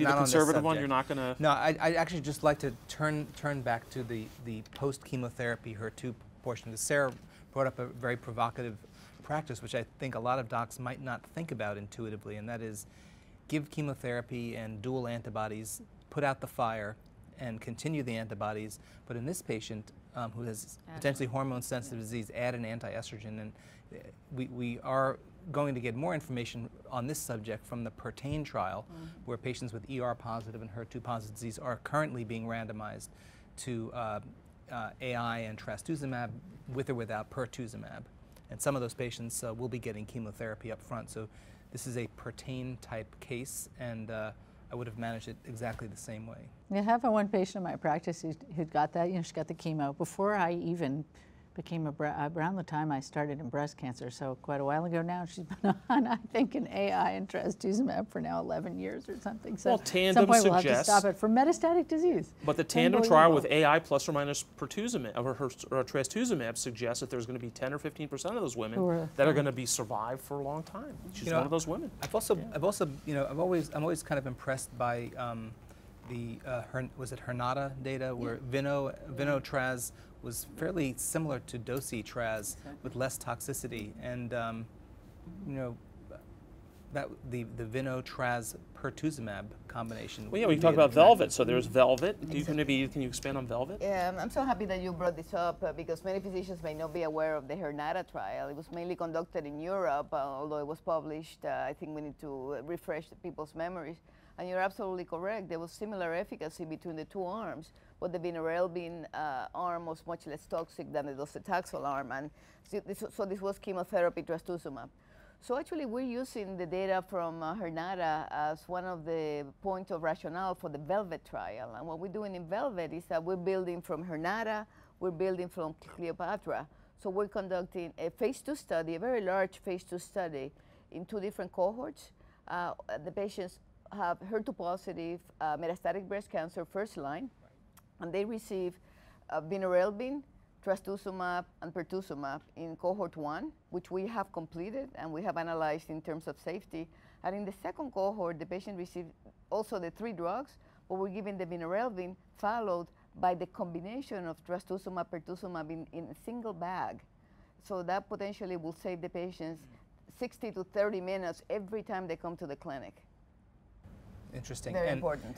do the conservative one? You're not going to? No, I'd actually just like to turn back to the post-chemotherapy HER2 portion. Because Sarah brought up a very provocative practice, which I think a lot of docs might not think about intuitively, and that is give chemotherapy and dual antibodies, put out the fire, and continue the antibodies. But in this patient who has potentially hormone-sensitive disease, add an anti-estrogen. And we are going to get more information on this subject from the PERTAIN trial, where patients with ER positive and HER2 positive disease are currently being randomized to AI and trastuzumab with or without pertuzumab. And some of those patients will be getting chemotherapy up front. So this is a PERTAIN type case, and I would have managed it exactly the same way. I have one patient in my practice who got that, you know, she got the chemo before I even became around the time I started in breast cancer, so quite a while ago now. She's been on, I think, an AI and trastuzumab for now 11 years or something. So well, TANDEM at some point suggests we'll have to stop it for metastatic disease. But the TANDEM trial with AI plus or minus pertuzumab or trastuzumab suggests that there's going to be 10 or 15% of those women that are going to be survived for a long time. She's one of those women. I'm always kind of impressed by was it HERNATA data where Vinotraz was fairly similar to docetraz with less toxicity, and you know that the Vinotraz pertuzumab combination. Well, yeah, we talked about VELVET. So there's VELVET. Exactly. Can you expand on VELVET? Yeah, I'm so happy that you brought this up because many physicians may not be aware of the HERNATA trial. It was mainly conducted in Europe, although it was published. I think we need to refresh people's memories. And you're absolutely correct. There was similar efficacy between the two arms, but the vinorelbine arm was much less toxic than the docetaxel arm. And so this was chemotherapy trastuzumab. So actually, we're using the data from HERNATA as one of the points of rationale for the VELVET trial. And what we're doing in VELVET is that we're building from HERNATA, we're building from Cleopatra. So we're conducting a phase 2 study, a very large phase 2 study in 2 different cohorts. The patients have HER2 positive metastatic breast cancer first line, and they receive vinorelbine, trastuzumab, and pertuzumab in cohort 1, which we have completed and we have analyzed in terms of safety. And in the second cohort, the patient received also the 3 drugs, but we're giving the vinorelbine followed by the combination of trastuzumab, pertuzumab in a single bag. So that potentially will save the patients 60 to 30 minutes every time they come to the clinic. Interesting. Very important.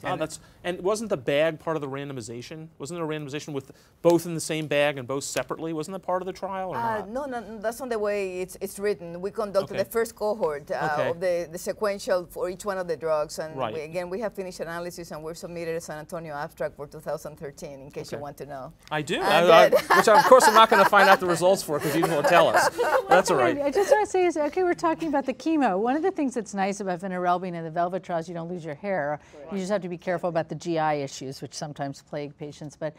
And wasn't the bag part of the randomization? Wasn't there a randomization with both in the same bag and both separately? Wasn't that part of the trial or not? No, that's not the way it's written. We conducted the first cohort of the sequential for each one of the drugs. And we have finished analysis and we've submitted a San Antonio abstract for 2013 in case you want to know. I do. Which of course I'm not going to find out the results for because you won't tell us. That's all right. I just want to say is, okay, we're talking about the chemo. One of the things that's nice about vinorelbine and the VELVET trials, you don't lose your hair. You just have to be careful about the GI issues, which sometimes plague patients. But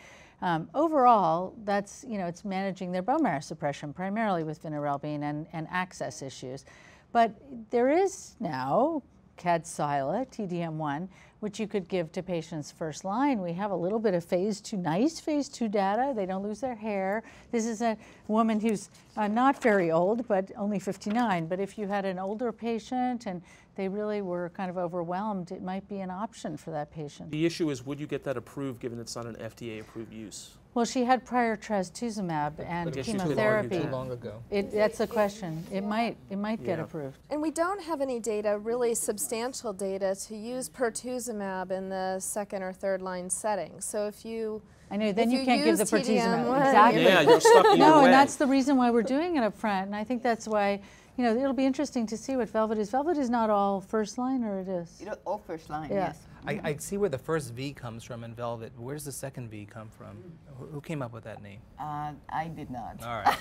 overall, that's, you know, it's managing their bone marrow suppression primarily with vinorelbine and access issues. But there is now Kadcyla, TDM1, which you could give to patients first line. We have a little bit of phase 2, nice phase 2 data. They don't lose their hair. This is a woman who's not very old, but only 59. But if you had an older patient and they really were kind of overwhelmed, it might be an option for that patient. The issue is, would you get that approved given it's not an FDA-approved use? Well, she had prior trastuzumab and chemotherapy too long ago. That's the question. It might get approved. And we don't have any data, really substantial data, to use pertuzumab in the 2nd or 3rd line setting. So if you, you can't give the pertuzumab. Exactly. Yeah, you're stuck either way. And that's the reason why we're doing it up front. And I think that's why. You know, it'll be interesting to see what VELVET is. VELVET is not all first line, or it is? You know, all first line, yes. I see where the first V comes from in VELVET. Where does the second V come from? Who came up with that name? I did not. All right.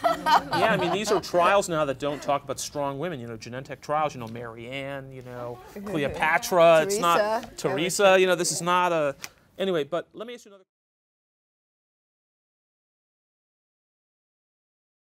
Yeah, I mean, these are trials now that don't talk about strong women. You know, Genentech trials, you know, Marianne, you know, Cleopatra. It's not Teresa. You know, this is not a... Anyway, but let me ask you another question.